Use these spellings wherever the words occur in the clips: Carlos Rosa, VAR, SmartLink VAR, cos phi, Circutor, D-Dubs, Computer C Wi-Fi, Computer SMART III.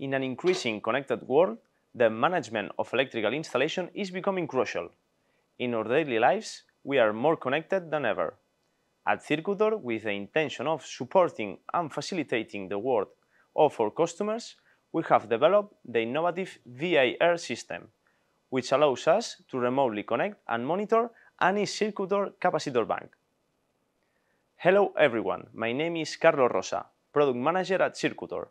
In an increasingly connected world, the management of electrical installation is becoming crucial. In our daily lives, we are more connected than ever. At Circutor, with the intention of supporting and facilitating the work of our customers, we have developed the innovative VAR system, which allows us to remotely connect and monitor any Circutor capacitor bank. Hello everyone, my name is Carlos Rosa, Product Manager at Circutor.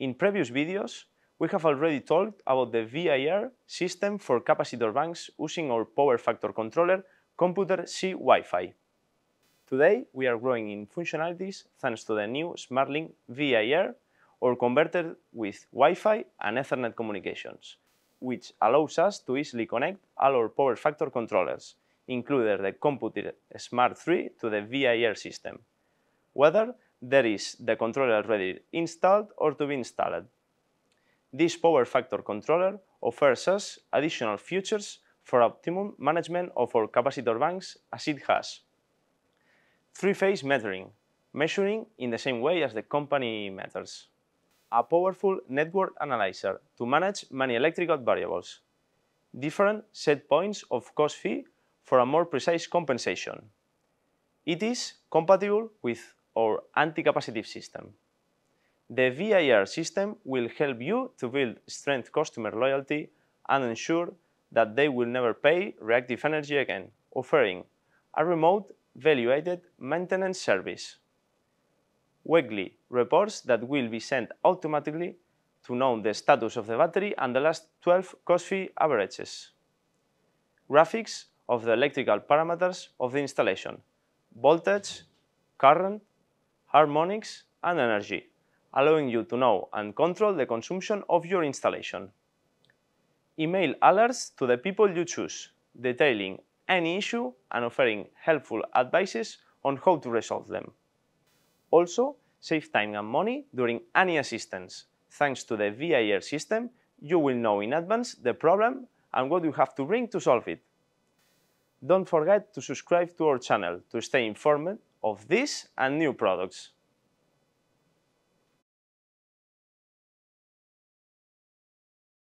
In previous videos, we have already talked about the VAR system for capacitor banks using our power factor controller, Computer C Wi-Fi. Today, we are growing in functionalities thanks to the new SmartLink VAR, or converter with Wi-Fi and Ethernet communications, which allows us to easily connect all our power factor controllers, including the Computer SMART III, to the VAR system, whether there is the controller already installed or to be installed. This power factor controller offers us additional features for optimum management of our capacitor banks, as it has three-phase metering, measuring in the same way as the company meters, a powerful network analyzer to manage many electrical variables, different set points of cos phi for a more precise compensation. It is compatible with our anti-capacitive system. The VAR system will help you to build strength customer loyalty and ensure that they will never pay reactive energy again, offering a remote evaluated maintenance service, weekly reports that will be sent automatically to know the status of the battery and the last 12 cos phi averages, graphics of the electrical parameters of the installation, voltage, current, harmonics and energy, allowing you to know and control the consumption of your installation. Email alerts to the people you choose, detailing any issue and offering helpful advices on how to resolve them. Also, save time and money during any assistance. Thanks to the VAR system, you will know in advance the problem and what you have to bring to solve it. Don't forget to subscribe to our channel to stay informed of this and new products.